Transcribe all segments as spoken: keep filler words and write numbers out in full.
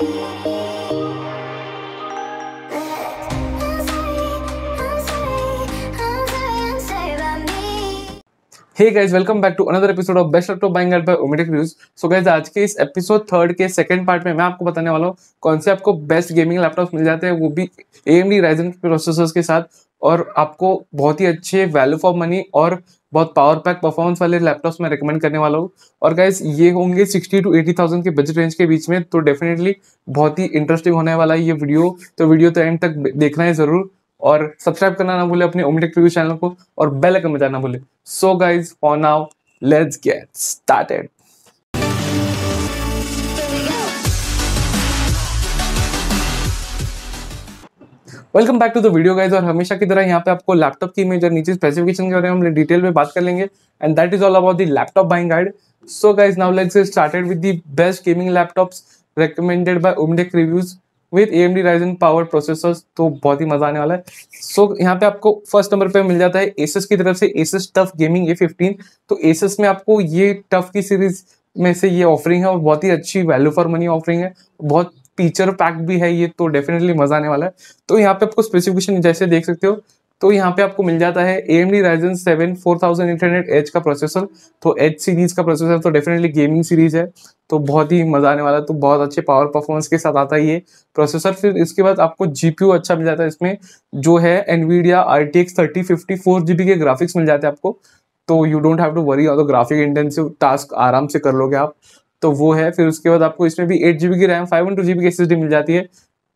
Hey guys welcome back to another episode of best laptop buying ad by Omitech news. So guys आज के इस episode third के second part में मैं आपको बताने वाला हूँ कौन से आपको बेस्ट गेमिंग लैपटॉप मिल जाते हैं, वो भी एएमडी राइजन के प्रोसेसर्स के साथ, और आपको बहुत ही अच्छे वैल्यू फॉर मनी और बहुत पावर पैक परफॉर्मेंस वाले लैपटॉप्स में रिकमेंड करने वाला हूँ। और गाइज ये होंगे सिक्सटी टू एटी थाउजेंड के बजट रेंज के बीच में, तो डेफिनेटली बहुत ही इंटरेस्टिंग होने वाला है ये वीडियो, तो वीडियो तो एंड तक देखना है जरूर, और सब्सक्राइब करना ना भूले अपने ओमिटेक न्यूज चैनल को और बेल आइकन बजाना ना भूले। So guys for now let's get started. Welcome back to the video guys, और हमेशा की तरह यहाँ पे आपको लैपटॉप की इमेज और नीचे स्पेसिफिकेशन के बारे में हम डिटेल में बात कर लेंगे, and that is all about the laptop buying guide. So guys now let's get started with the best gaming laptops recommended by Omitech reviews with A M D Ryzen power processors, तो बहुत ही मजा आने वाला है। सो so, यहाँ पे आपको first number पे मिल जाता है A S U S की तरफ से A S U S TUF Gaming A fifteen. तो A S U S में आपको ये टफ की सीरीज में से ये ऑफरिंग है और बहुत ही अच्छी वैल्यू फॉर मनी ऑफरिंग है, बहुत फीचर पैक भी है ये, तो डेफिनेटली मजा आने वाला है। तो यहाँ पे आपको स्पेसिफिकेशन जैसे देख सकते हो, तो यहाँ पे आपको मिल जाता है A M D Ryzen seven four thousand eight hundred H का प्रोसेसर, तो H सीरीज का प्रोसेसर, तो डेफिनेटली गेमिंग सीरीज है तो बहुत ही मजा आने वाला, तो बहुत अच्छे पावर परफॉर्मेंस के साथ आता है ये प्रोसेसर। फिर इसके बाद आपको G P U अच्छा मिल जाता है इसमें, जो है Nvidia R T X thirty fifty four G B के ग्राफिक्स मिल जाते हैं आपको, तो you don't have to worry on the graphic intensive task, आराम से कर लोगे आप, तो वो है। फिर उसके बाद आपको इसमें भी एट जी बी की RAM five one two G B की एस एस डी मिल जाती है,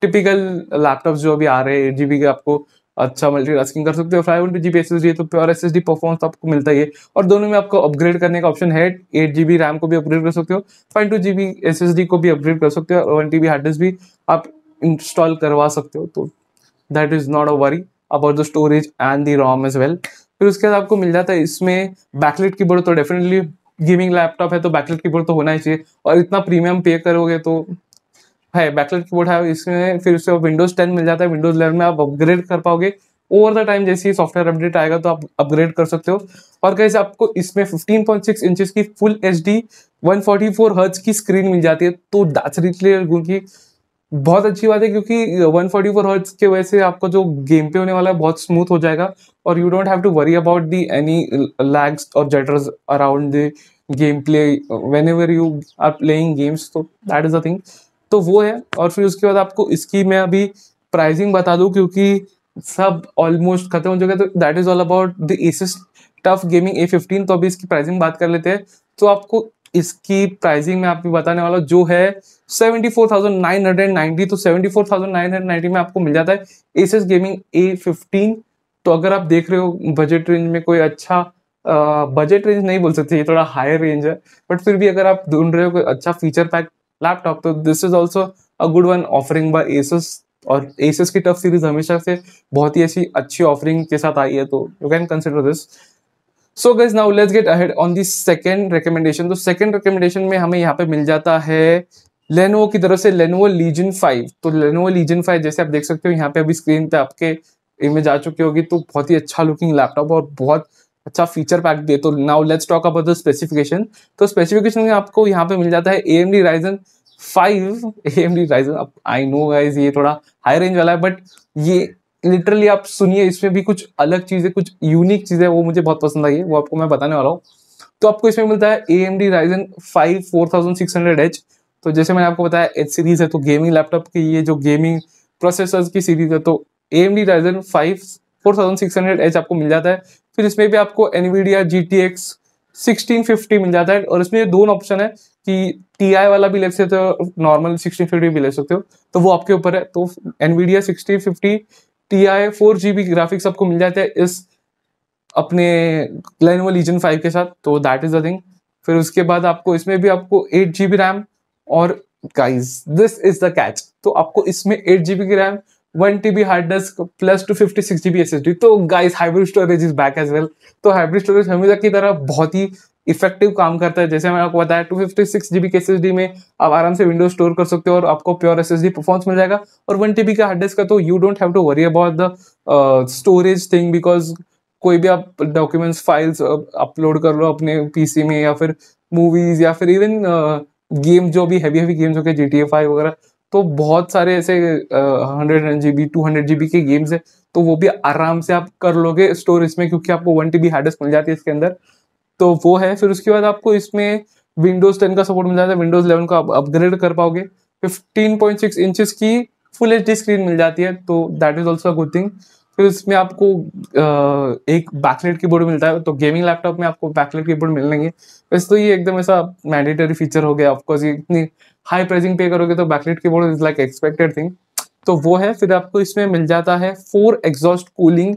टिपिकल लैपटॉप जो अभी आ रहे हैं एट जी बी के, आपको अच्छा मल्टीटास्किंग कर सकते हो। Five one two G B S S D है तो pure S S D performance आपको मिलता है, और दोनों में आपको अपग्रेड करने का ऑप्शन है, एट जी बी रैम को भी अपग्रेड कर सकते हो, five two G B S S D को भी अपग्रेड कर सकते हो, और one T B hard disk भी आप इंस्टॉल करवा सकते हो, तो that is not a worry about the storage and the ROM as well. फिर उसके बाद आपको मिल जाता है इसमें बैकलाइट कीबोर्ड, तो डेफिनेटली गेमिंग लैपटॉप है तो बैकलाइट कीबोर्ड तो होना ही चाहिए, और इतना प्रीमियम पे करोगे तो है बैकलाइट कीबोर्ड है इसमें। फिर उसके बाद विंडोज टेन मिल जाता है, विंडोज इलेवन में आप अपग्रेड कर पाओगे ओवर द टाइम, जैसे ही सॉफ्टवेयर अपडेट आएगा तो आप अपग्रेड कर सकते हो। और गाइस आपको इसमें फिफ्टीन पॉइंट सिक्स इंचेस की full HD one forty four hertz की स्क्रीन मिल जाती है, तो दैट्स रियली बहुत अच्छी बात है, क्योंकि वन फोर्टी फोर हर्ट्ज के वजह से आपका जो गेम पे होने वाला है बहुत स्मूथ हो जाएगा, और you don't have to worry about the any lags और jitters around the game play whenever you are playing games, तो दैट इज द थिंग, तो वो है। और फिर उसके बाद आपको इसकी मैं अभी प्राइसिंग बता दूं क्योंकि सब ऑलमोस्ट खत्म हो चुका है, तो that is all about the A S U S TUF Gaming A fifteen. तो अभी इसकी प्राइसिंग बात कर लेते हैं, तो आपको इसकी प्राइसिंग में आप भी बताने वाला जो है seventy four thousand nine hundred ninety, तो seventy four thousand nine hundred ninety में आपको मिल जाता है A S U S Gaming A fifteen. तो अगर आप देख रहे हो बजट रेंज में कोई अच्छा बजट uh, रेंज नहीं बोल सकते, ये थोड़ा हायर रेंज है, बट फिर भी अगर आप ढूंढ रहे हो कोई अच्छा फीचर पैक लैपटॉप, तो this is also a good one offering by A S U S, और A S U S की टफ सीरीज हमेशा से बहुत ही ऐसी अच्छी ऑफरिंग के साथ आई है, तो you can consider this. So guys now let's get ahead on the second recommendation. तो सेकंड रिकमेंडेशन में हमें यहाँ पे मिल जाता है Lenovo की तरफ से Lenovo Legion फाइव। तो Lenovo Legion फाइव जैसे आप देख सकते हो यहाँ पे अभी स्क्रीन पे आपके इमेज आ चुकी होगी, तो बहुत ही अच्छा लुकिंग लैपटॉप और बहुत अच्छा फीचर पैक भी है। तो now let's talk about the specification. तो स्पेसिफिकेशन में आपको यहाँ पे मिल जाता है A M D Ryzen five, A M D Ryzen, I know guys ये थोड़ा हाई रेंज वाला है, बट ये लिटरली आप सुनिए इसमें भी कुछ अलग चीजें, कुछ यूनिक चीजें, वो मुझे बहुत पसंद आई है, वो आपको मैं बताने वाला हूँ। तो आपको इसमें मिलता है A M D Ryzen five four thousand six hundred H। तो जैसे मैंने आपको बताया H सीरीज है, तो गेमिंग लैपटॉप की ये जो गेमिंग प्रोसेसर्स की सीरीज है, तो A M D Ryzen five four thousand six hundred H आपको मिल जाता है। फिर इसमें भी आपको Nvidia G T X sixteen fifty मिल जाता है, और इसमें दोनों ऑप्शन है कि Ti वाला भी ले सकते हो, नॉर्मल सिक्सटीन फिफ्टी भी ले सकते हो, तो वो आपके ऊपर है। तो Nvidia sixteen fifty Ti four G B graphics आपको मिल जाते हैं इस अपने Lenovo Legion फाइव के साथ, तो दैट इज द थिंग। फिर उसके बाद आपको इसमें भी आपको एट जी बी रैम, और guys this is the catch, तो आपको इसमें एट जी बी की RAM, one TB hard disk plus two fifty six GB S S D, तो guys hybrid storage is back as well. तो hybrid storage हमेशा की तरह बहुत ही इफेक्टिव काम करता है, जैसे मैंने आपको बताया टू फिफ्टी सिक्स जीबी के एस एस डी में आप आराम से विंडोज स्टोर कर सकते हो और आपको pure S S D performance मिल जाएगा, और वन टीबी का हार्ड डिस्क का तो you don't have to worry about the storage thing, because कोई भी आप डॉक्यूमेंट्स फाइल्स अपलोड कर लो अपने पीसी में, या फिर मूवीज, या फिर इवन गेम, जो भी हैवी हैवी गेम्स हो गए जी टी ए फाइव वगैरह, तो बहुत सारे ऐसे hundred G B two hundred G B के गेम्स है, तो वो भी आराम से आप कर लोगे स्टोर इसमें, क्योंकि आपको one T B hard disk मिल जाती है इसके अंदर, तो वो है। फिर उसके बाद आपको इसमें विंडोज टेन का सपोर्ट मिल जाता है, विंडोज इलेवन को आप अपग्रेड कर पाओगे, फिफ्टीन पॉइंट सिक्स इंचेस की फुल एच डी स्क्रीन मिल जाती है, तो that is also a good thing. फिर उसमें आपको एक बैकलाइट कीबोर्ड मिलता है, तो गेमिंग लैपटॉप में आपको बैकलाइट कीबोर्ड मिलेंगे। वैसे तो ये एकदम ऐसा मैंडेटरी फीचर हो गया, ऑफकोर्स ये इतनी हाई प्राइसिंग पे करोगे तो backlight keyboard is like expected thing, तो वो है। फिर आपको इसमें मिल जाता है four exhaust cooling,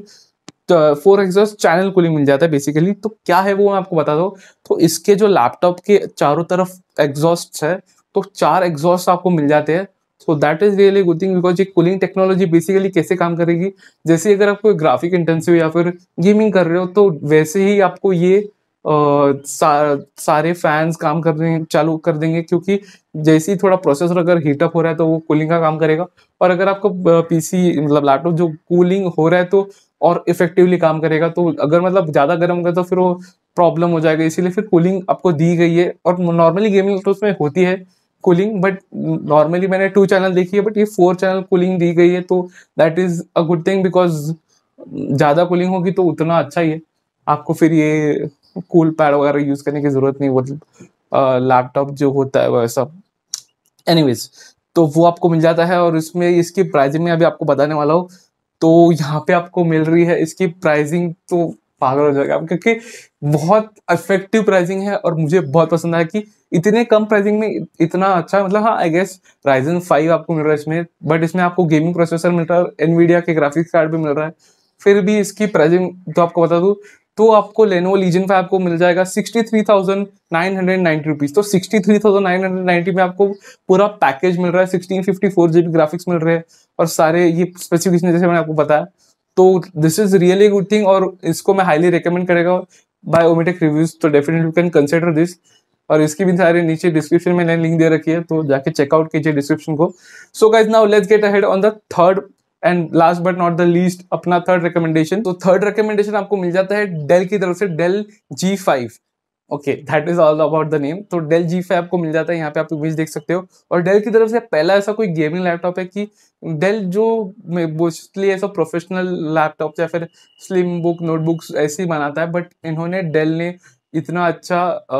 four exhaust channel cooling मिल जाता है बेसिकली। तो क्या है वो मैं आपको बता दो, तो इसके जो लैपटॉप के चारों तरफ एग्जॉस्ट है, तो चार एग्जॉस्ट आपको मिल जाते हैं, so that is really good thing, because ये कूलिंग टेक्नोलॉजी बेसिकली कैसे काम करेगी, जैसे अगर आप कोई ग्राफिक इंटेंसिव या फिर गेमिंग कर रहे हो तो वैसे ही आपको ये आ, सा, सारे फैंस काम कर देंगे, चालू कर देंगे, क्योंकि जैसे ही थोड़ा प्रोसेसर अगर हीटअप हो रहा है तो वो कूलिंग का काम करेगा, और अगर आपका पीसी मतलब लैपटॉप जो कूलिंग हो रहा है तो और इफेक्टिवली काम करेगा, तो अगर मतलब ज़्यादा गर्म होगा तो फिर वो प्रॉब्लम हो जाएगा, इसीलिए फिर कूलिंग आपको दी गई है। और नॉर्मली गेमिंग तो उसमें होती है कूलिंग, बट नॉर्मली मैंने टू चैनल देखी है, बट ये फोर चैनल कूलिंग दी गई है, तो that is a good thing, because ज़्यादा कूलिंग होगी तो उतना अच्छा ही है, आपको फिर ये कूल पैड वगैरह यूज़ करने की ज़रूरत नहीं, मतलब लैपटॉप जो होता है वैसा। एनीवेज, तो वो आपको मिल जाता है, और इसमें इसकी प्राइसिंग में अभी आपको बताने वाला हूँ, तो यहाँ पे आपको मिल रही है इसकी प्राइसिंग, तो पागल हो जाएगा क्योंकि बहुत इफेक्टिव प्राइसिंग है, और मुझे बहुत पसंद आया कि इतने कम प्राइसिंग में इतना अच्छा, मतलब हाँ आई गेस राइजन फाइव आपको मिल रहा है इसमें, बट इसमें आपको गेमिंग प्रोसेसर मिल रहा है और एनवीडिया के ग्राफिक्स कार्ड भी मिल रहा है, फिर भी इसकी प्राइसिंग तो आपको बता दूँ, तो आपको लेनोवो लीजन फाइव आपको मिल जाएगा sixty three thousand nine hundred ninety rupees, तो sixty three thousand nine hundred ninety में आपको पूरा पैकेज मिल रहा है, sixteen fifty four G B graphics मिल रहे हैं, और सारे ये स्पेसिफिकेशन जैसे मैंने आपको बताया, तो this is really good thing, और इसको मैं हाईली रिकमेंड करेगा बाय ओमिटेक रिव्यूज, तो definitely you can consider this, और इसकी भी सारे नीचे डिस्क्रिप्शन में मैंने लिंक दे रखी है, तो जाके चेकआउट कीजिए डिस्क्रिप्शन को। So guys, now let's get ahead on the third and last but not the least अपना थर्ड रिकमेंडेशन। तो थर्ड रिकमेंडेशन आपको मिल जाता है डेल की तरफ से, Dell G five, okay that is all about the name. तो डेल जी फाइव आपको मिल जाता है, यहाँ पे आप इमेज देख सकते हो, और डेल की तरफ से पहला ऐसा कोई गेमिंग लैपटॉप है कि डेल जो मोस्टली ऐसा प्रोफेशनल लैपटॉप या फिर स्लिम बुक नोटबुक्स ऐसे ही बनाता है, बट इन्होंने डेल ने इतना अच्छा आ,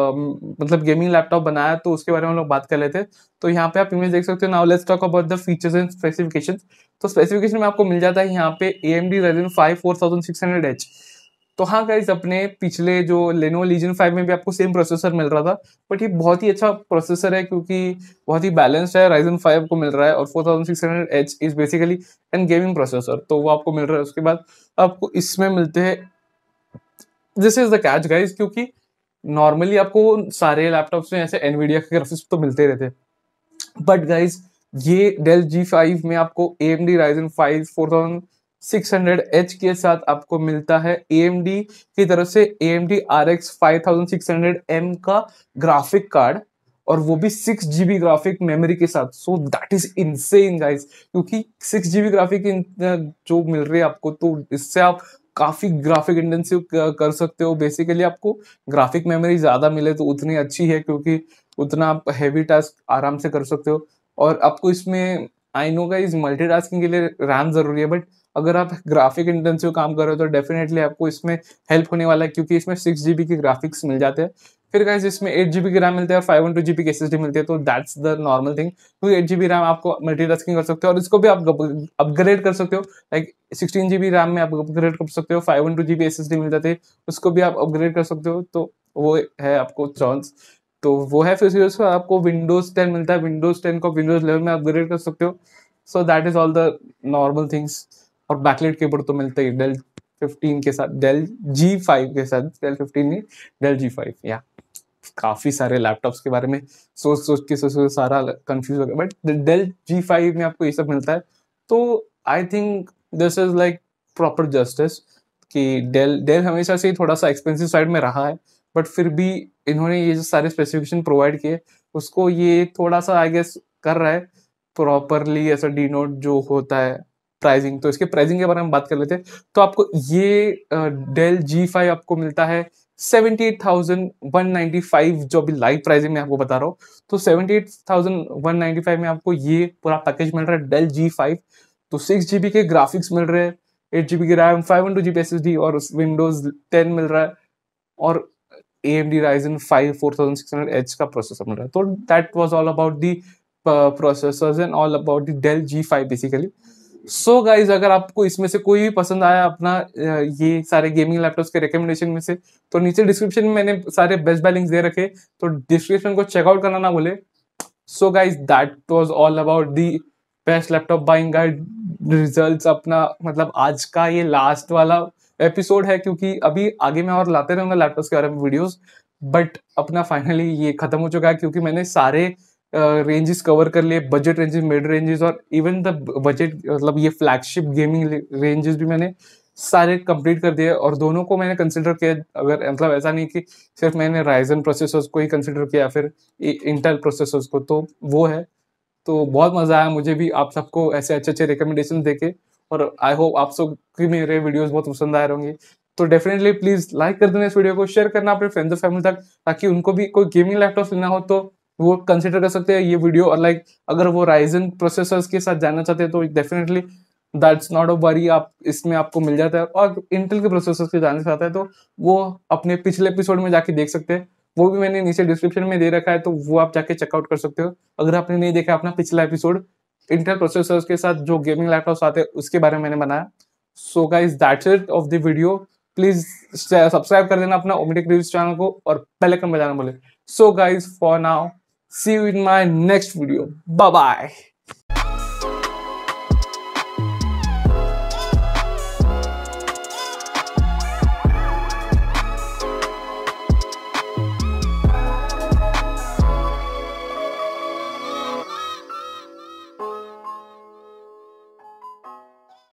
मतलब गेमिंग लैपटॉप बनाया, तो उसके बारे में हम लोग बात कर लेते हैं। तो यहाँ पे आप इमेज देख सकते हो। Now let's talk about the features and specification. तो स्पेसिफिकेशन में आपको मिल जाता है यहाँ पे AMD Ryzen five four thousand six hundred H. तो हाँ गाइस, अपने पिछले जो लेनोवो लीजन फाइव में भी आपको सेम प्रोसेसर मिल रहा था, बट ये बहुत ही अच्छा प्रोसेसर है क्योंकि बहुत ही बैलेंस्ड है। राइजन फाइव को मिल रहा है और four thousand six hundred H is basically an gaming processor, तो वो आपको मिल रहा है। उसके बाद आपको इसमें मिलते हैं, this is the catch guys, क्योंकि नॉर्मली आपको सारे लैपटॉप्स में ऐसे एनवीडिया के ग्राफिक्स तो मिलते रहते हैं, बट गाइज ये डेल जी फाइव में आपको A M D Ryzen five four thousand six hundred H के साथ आपको मिलता है A M D की तरफ से A M D R X five thousand six hundred M का ग्राफिक कार्ड, और वो भी six G B graphic memory के साथ। So that is insane guys, क्योंकि सिक्स जी बी ग्राफिक जो मिल रही है आपको, तो इससे आप काफ़ी ग्राफिक इंटेंसिव कर सकते हो। बेसिकली आपको ग्राफिक मेमोरी ज़्यादा मिले तो उतनी अच्छी है, क्योंकि उतना आप हैवी टास्क आराम से कर सकते हो। और आपको इसमें आई नो गाइस मल्टीटास्किंग के लिए रैम ज़रूरी है, बट अगर आप ग्राफिक इंटेंसिव काम कर रहे हो तो डेफिनेटली आपको इसमें हेल्प होने वाला है, क्योंकि इसमें सिक्स जी बी के ग्राफिक्स मिल जाते हैं। फिर गाइज इसमें एट जी बी की रैम मिलती है और five one two G B की एस एस डी मिलती है, तो दैट्स द नॉर्मल थिंग। क्योंकि एट जी बी रैम आपको मल्टीटास्किंग कर सकते हो, और इसको भी आप अपग्रेड कर सकते हो, like sixteen G B RAM में आप अपग्रेड कर सकते हो। Five one two G B S S D मिल जाती है, उसको भी आप अपग्रेड कर सकते हो, तो वो है आपको चांस, तो वो है। फिर उसको आपको विंडोज टेन मिलता है, विंडोज टेन को विंडोज इलेवन में अपग्रेड कर सकते हो। So that is all the normal things. और बैकलाइट कीबोर्ड तो मिलता ही डेल फिफ्टीन के साथ, डेल जी फाइव के साथ, डेल फिफ्टीन नहीं, डेल जी फाइव। या काफ़ी सारे लैपटॉप्स के बारे में सोच सोच के सोच सारा कंफ्यूज हो गया, बट डेल जी फाइव में आपको ये सब मिलता है। तो I think this is like proper justice कि डेल डेल हमेशा से ही थोड़ा सा एक्सपेंसिव साइड में रहा है, बट फिर भी इन्होंने ये जो सारे स्पेसिफिकेशन प्रोवाइड किए उसको ये थोड़ा सा आई गेस कर रहा है प्रॉपरली, ऐसा डी नोट जो होता है प्राइसिंग। तो इसके प्राइसिंग के बारे में बात कर लेते हैं। तो आपको ये डेल जी फाइव आपको मिलता है अठहत्तर हज़ार एक सौ पचानवे जो अभी लाइव प्राइसिंग में आपको बता रहा हूँ, तो अठहत्तर हज़ार एक सौ पचानवे में आपको ये पूरा पैकेज मिल रहा है डेल जी फाइव। तो सिक्स जीबी के ग्राफिक्स मिल रहे हैं, एट जीबी की RAM, five one two GB S S D और विंडोज टेन मिल रहा है और A M D Ryzen five four thousand six hundred H का प्रोसेसर मिल रहा है। तो that was all about the processors and all about the Dell G five basically. So guys, अगर आपको इसमें से कोई भी पसंद आया अपना ये सारे गेमिंग लैपटॉप्स के रिकमेंडेशन में से, तो नीचे डिस्क्रिप्शन में मैंने सारे बेस्ट बाय लिंक्स दे रखे, तो डिस्क्रिप्शन को चेकआउट करना ना भूले। So guys, that was all about the best laptop buying guide results. अपना मतलब आज का ये लास्ट वाला एपिसोड है, क्योंकि अभी आगे मैं और लाते रहूंगा लैपटॉप्स के बारे में वीडियोस, बट अपना फाइनली ये खत्म हो चुका है क्योंकि मैंने सारे रेंजेस uh, कवर कर लिए, बजट रेंजेस, मिड रेंजेस और इवन द बजट मतलब ये फ्लैगशिप गेमिंग रेंजेस भी मैंने सारे कंप्लीट कर दिए और दोनों को मैंने कंसिडर किया। अगर मतलब ऐसा नहीं कि सिर्फ मैंने Ryzen प्रोसेसर्स को ही कंसिडर किया फिर इंटेल प्रोसेसर्स को, तो वो है। तो बहुत मजा आया मुझे भी आप सबको ऐसे अच्छे अच्छे रिकमेंडेशन देके और आई होप आप सब की मेरे वीडियोस बहुत पसंद आए होंगे। तो डेफिनेटली प्लीज लाइक कर देना इस वीडियो को, शेयर करना अपने फ्रेंड्स और फैमिली तक, ताकि उनको भी कोई गेमिंग लैपटॉप लेना हो तो वो कंसिडर कर सकते हैं ये वीडियो। और लाइक अगर वो Ryzen प्रोसेसर्स के साथ जाना चाहते हैं तो definitely that's not a worry, आप इसमें आपको मिल जाता है। और इंटेल के प्रोसेसर्स के जाना चाहता है तो वो अपने पिछले एपिसोड में जाके देख सकते हैं, वो भी मैंने नीचे डिस्क्रिप्शन में दे रखा है, तो वो आप जाके चेकआउट कर सकते हो अगर आपने नहीं देखा अपना पिछला एपिसोड इंटेल प्रोसेसर्स के साथ जो गेमिंग लैपटॉप्स आते हैं उसके बारे में मैंने बनाया। So guys, that's it of the video. Please subscribe कर देना अपना ओमिटेक न्यूज चैनल को और बेल आइकन बजाना बोले। So guys, for now, see you in my next video, bye bye.